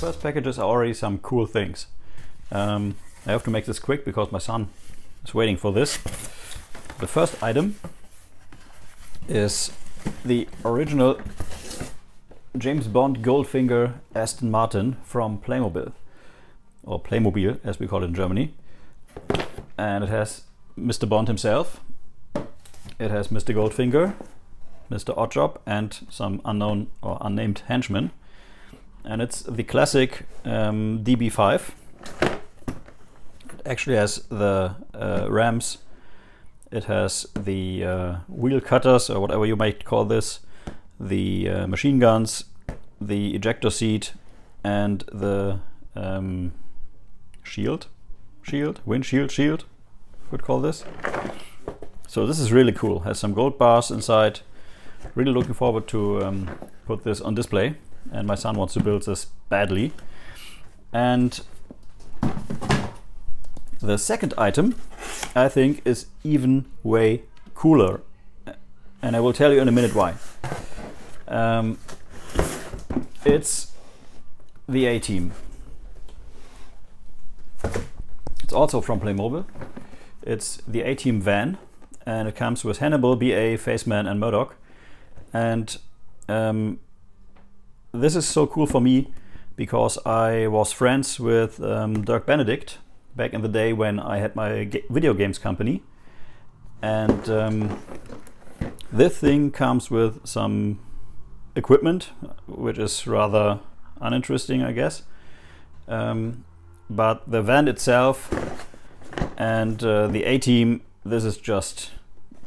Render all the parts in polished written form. first packages are already some cool things. I have to make this quick because my son is waiting for this. The first item is the original James Bond Goldfinger Aston Martin from Playmobil, or Playmobil as we call it in Germany. And it has Mr. Bond himself, it has Mr. Goldfinger, Mr. Oddjob and some unknown or unnamed henchmen. And it's the classic DB5. It actually has the ramps, it has the wheel cutters or whatever you might call this, the machine guns, the ejector seat and the windshield, could call this. So this is really cool, has some gold bars inside. Really looking forward to put this on display, and my son wants to build this badly. And the second item I think is even way cooler, and I will tell you in a minute why. It's the A-Team. It's also from Playmobil. It's the A-Team van, and it comes with Hannibal, BA, Faceman and Murdoch. And this is so cool for me because I was friends with Dirk Benedict back in the day when I had my video games company. And this thing comes with some equipment, which is rather uninteresting, I guess. But the van itself and the A-Team, this is just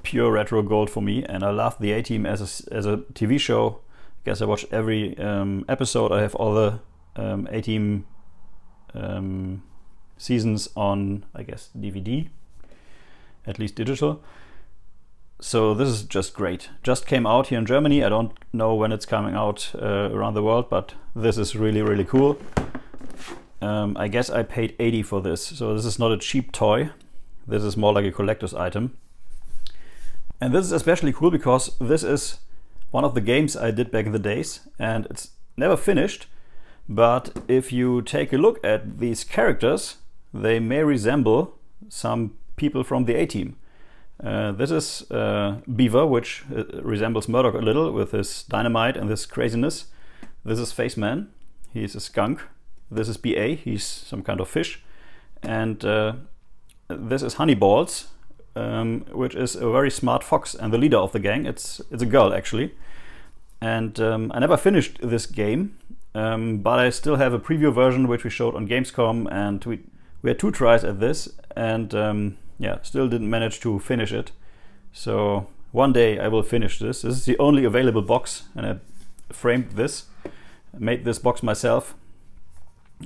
pure retro gold for me, and I love the A-Team as a TV show. I guess I watched every episode. I have all the A-Team seasons on, I guess, DVD, at least digital. So this is just great. Just came out here in Germany. I don't know when it's coming out around the world, but this is really, really cool. I guess I paid 80 for this, so this is not a cheap toy. This is more like a collector's item. And this is especially cool because this is one of the games I did back in the days, and it's never finished, but if you take a look at these characters, they may resemble some people from the A-Team. This is Beaver, which resembles Murdoch a little with his dynamite and this craziness. This is Faceman, he's a skunk. This is BA, he's some kind of fish. And this is Honeyballs, which is a very smart fox and the leader of the gang. It's a girl actually. And I never finished this game, but I still have a preview version which we showed on Gamescom, and we had 2 tries at this, and yeah, still didn't manage to finish it. So one day I will finish this. This is the only available box, and I framed this, made this box myself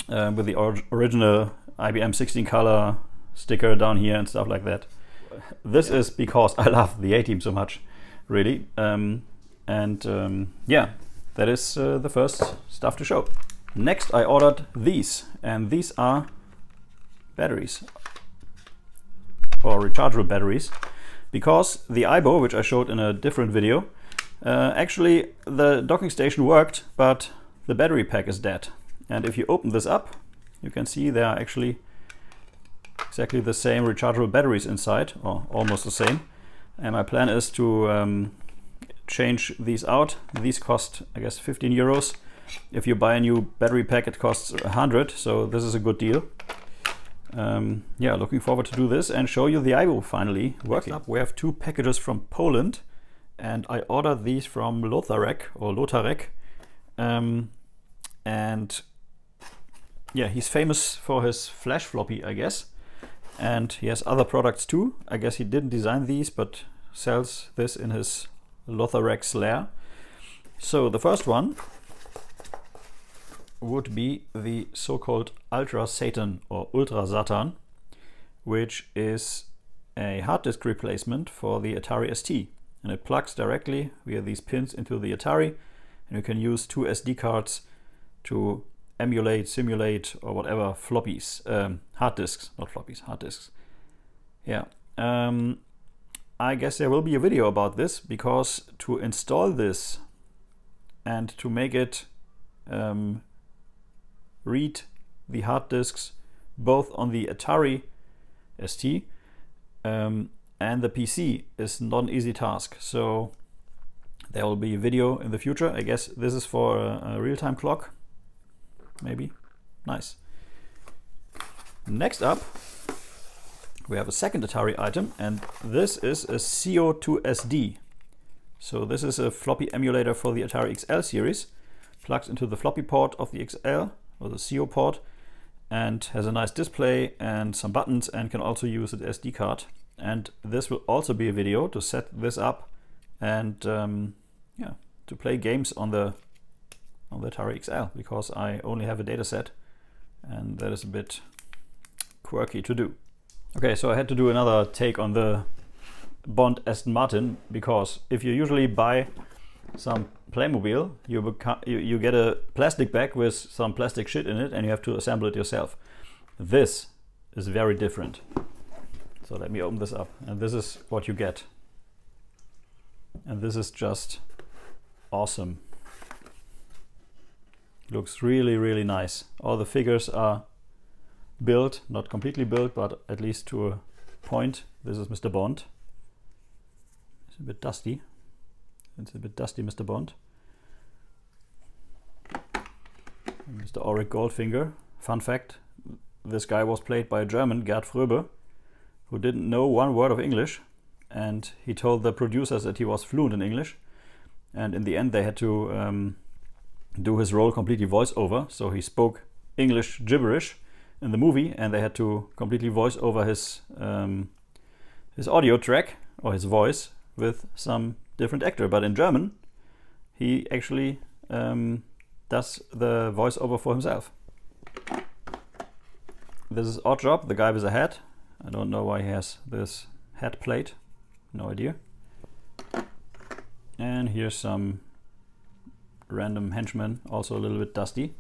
with the original IBM 16 color sticker down here and stuff like that. This is because I love the A-Team so much, really. Yeah, that is the first stuff to show. Next I ordered these, and these are batteries, or rechargeable batteries, because the AIBO, which I showed in a different video, actually the docking station worked, but the battery pack is dead. And if you open this up, you can see there are actually exactly the same rechargeable batteries inside, or almost the same. And my plan is to change these out. These cost, I guess, 15 euros. If you buy a new battery pack, it costs 100, so this is a good deal. Yeah, looking forward to do this and show you the AIBO finally working. Next up, we have 2 packages from Poland, and I ordered these from Lotharek, or Lotharek. And yeah, he's famous for his flash floppy, I guess. And he has other products too. I guess he didn't design these, but sells this in his Lotharek's lair. So the first one would be the so-called Ultra Satan, or Ultra Satan, which is a hard disk replacement for the Atari ST. And it plugs directly via these pins into the Atari, and you can use 2 SD cards to emulate, simulate, or whatever floppies, hard disks, not floppies, hard disks. Yeah, I guess there will be a video about this, because to install this and to make it read the hard disks both on the Atari ST and the PC is not an easy task. So there will be video in the future. I guess this is for a real-time clock, maybe. Nice. Next up, we have a second Atari item, and this is a SIO2SD. So this is a floppy emulator for the Atari XL series, plugged into the floppy port of the XL, or the SIO port, and has a nice display and some buttons, and can also use an SD card. And this will also be a video to set this up and yeah, to play games on the Atari XL, because I only have a dataset, and that is a bit quirky to do. Okay, so I had to do another take on the Bond Aston Martin, because if you usually buy some Playmobil, you get a plastic bag with some plastic shit in it and you have to assemble it yourself. This is very different. So let me open this up, and this is what you get. And this is just awesome. Looks really, really nice. All the figures are built, not completely built, but at least to a point. This is Mr. Bond. It's a bit dusty. It's a bit dusty, Mr. Bond. And Mr. Auric Goldfinger. Fun fact, this guy was played by a German, Gert Fröbe, who didn't know one word of English, and he told the producers that he was fluent in English, and in the end they had to do his role completely voice-over, so he spoke English gibberish in the movie, and they had to completely voice over his audio track, or his voice, with some different actor. But in German, he actually does the voiceover for himself. This is Oddjob, the guy with a hat. I don't know why he has this hat plate, no idea. And here's some random henchmen, also a little bit dusty.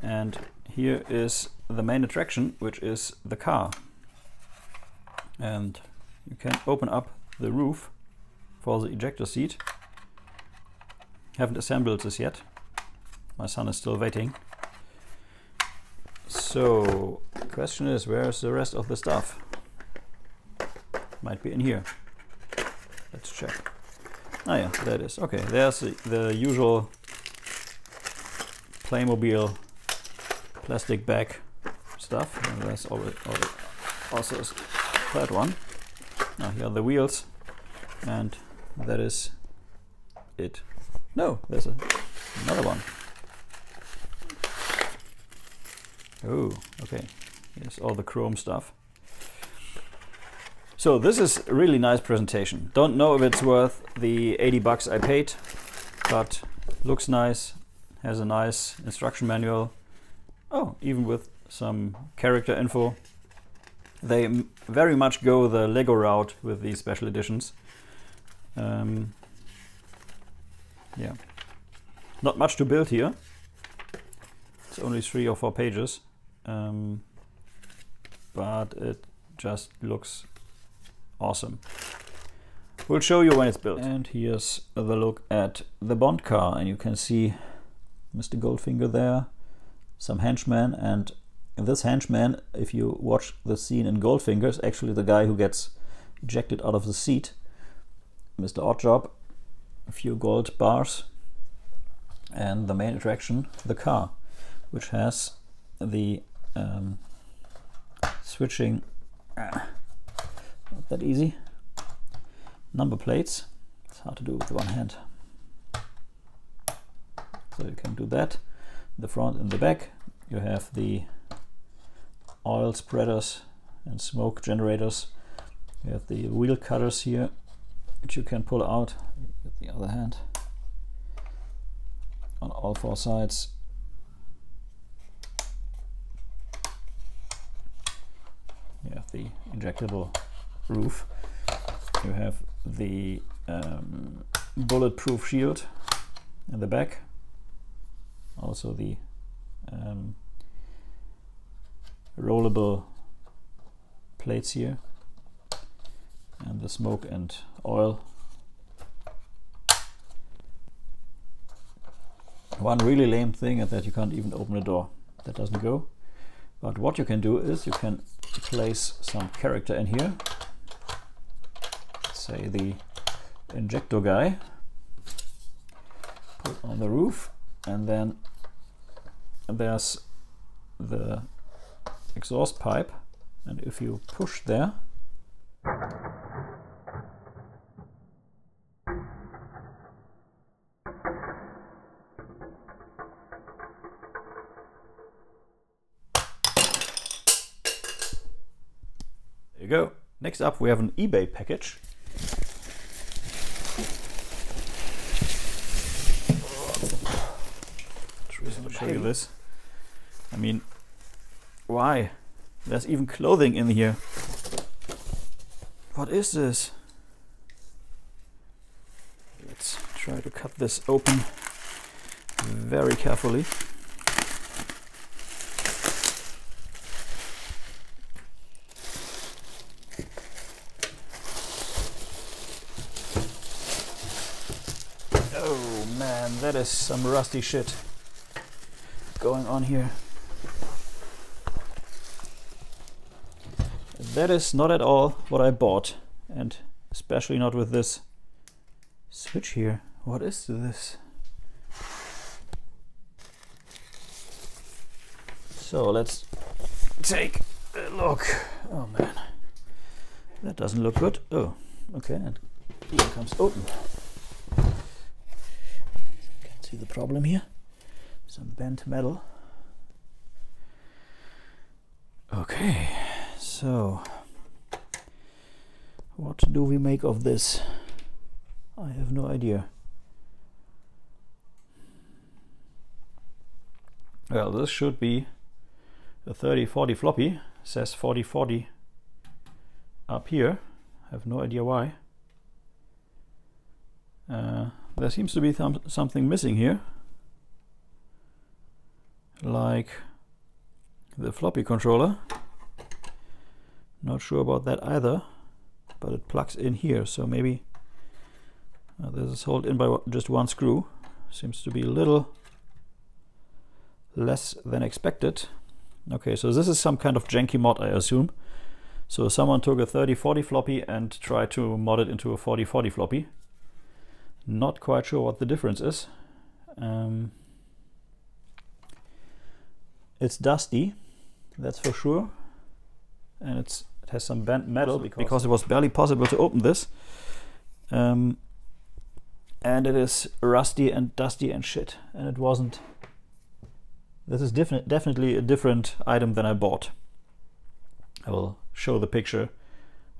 And here is the main attraction, which is the car. And you can open up the roof for the ejector seat. Haven't assembled this yet. My son is still waiting. So, the question is, where's the rest of the stuff? Might be in here. Let's check. Ah yeah, there it is. Okay, there's the usual Playmobil plastic bag stuff, and there's also a third one. Now here are the wheels, and that is it. No, there's another one. Oh, okay, here's all the chrome stuff. So this is a really nice presentation. Don't know if it's worth the $80 I paid, but looks nice, has a nice instruction manual. Oh, even with some character info. They very much go the Lego route with these special editions. Yeah, not much to build here. It's only 3 or 4 pages, but it just looks awesome. We'll show you when it's built. And here's the look at the Bond car, and you can see Mr. Goldfinger there, some henchmen, and this henchman, if you watch the scene in Goldfinger, is actually the guy who gets ejected out of the seat. Mr. Oddjob, a few gold bars, and the main attraction, the car, which has the switching, not that easy, number plates. It's hard to do with one hand. So you can do that. The front and the back, you have the oil spreaders and smoke generators. You have the wheel cutters here, which you can pull out with the other hand on all 4 sides. You have the injectable roof. You have the bulletproof shield in the back. Also the rollable plates here, and the smoke and oil. One really lame thing is that you can't even open the door. that doesn't go. But what you can do is you can place some character in here, say the injector guy, put on the roof, and then there's the exhaust pipe, and if you push there, there you go. Next up we have an eBay package. I'll show you this. I mean, why? There's even clothing in here. What is this? Let's try to cut this open very carefully. Oh man, that is some rusty shit going on here. That is not at all what I bought, and especially not with this switch here. What is this? So let's take a look. Oh man, that doesn't look good. Oh, okay, and here comes open. Can't see the problem here. Some bent metal. Okay. So, what do we make of this? I have no idea. Well, this should be a 3040 floppy. It says 4040 up here. I have no idea why. There seems to be something missing here. Like the floppy controller. Not sure about that either, but it plugs in here, so maybe this is held in by just one screw. Seems to be a little less than expected. Okay, so this is some kind of janky mod, I assume. So someone took a 3040 floppy and tried to mod it into a 4040 floppy. Not quite sure what the difference is. It's dusty, that's for sure. And it has some bent metal because it was barely possible to open this, and it is rusty and dusty and shit, and it wasn't. This is definitely a different item than I bought. I will show the picture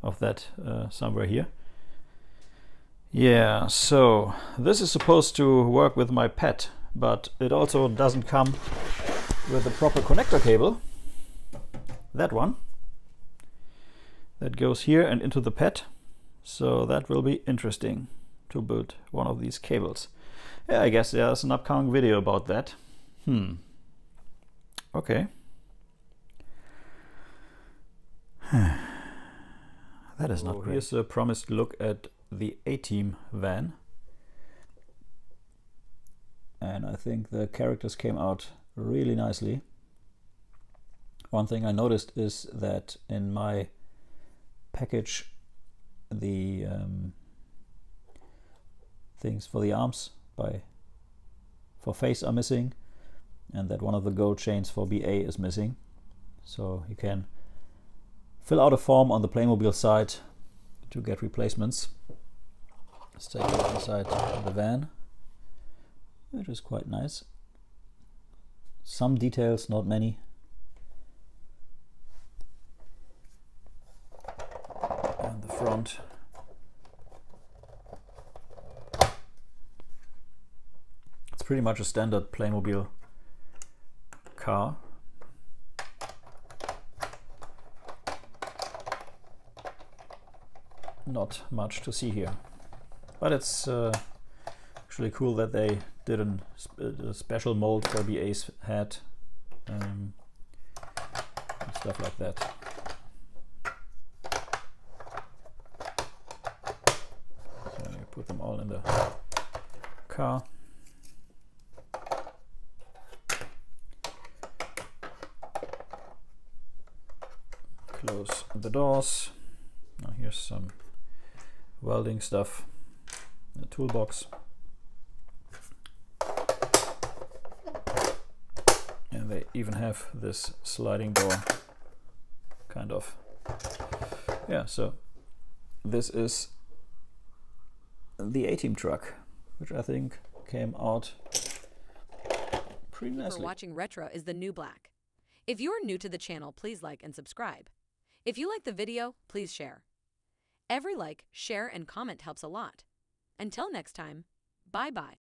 of that somewhere here. Yeah, so this is supposed to work with my PET, but it also doesn't come with the proper connector cable. That one. That goes here and into the PET, so that will be interesting to build one of these cables. Yeah, I guess there's an upcoming video about that. Okay. That is not great. Here's a promised look at the A-Team van. And I think the characters came out really nicely. One thing I noticed is that in my package, the things for the arms for Face are missing, and that one of the gold chains for BA is missing. So you can fill out a form on the Playmobil site to get replacements. Let's take it inside the van, which is quite nice. Some details, not many. Front. It's pretty much a standard Playmobil car. Not much to see here, but it's actually cool that they did a special mold for BA's head and stuff like that. Put them all in the car. close the doors. Now here's some welding stuff in the toolbox. And they even have this sliding door, kind of. Yeah, so this is the A-Team truck, which I think came out pretty nicely. For watching Retro is the New Black. If you're new to the channel, please like and subscribe. If you like the video, please share. Every like, share, and comment helps a lot. Until next time, bye-bye.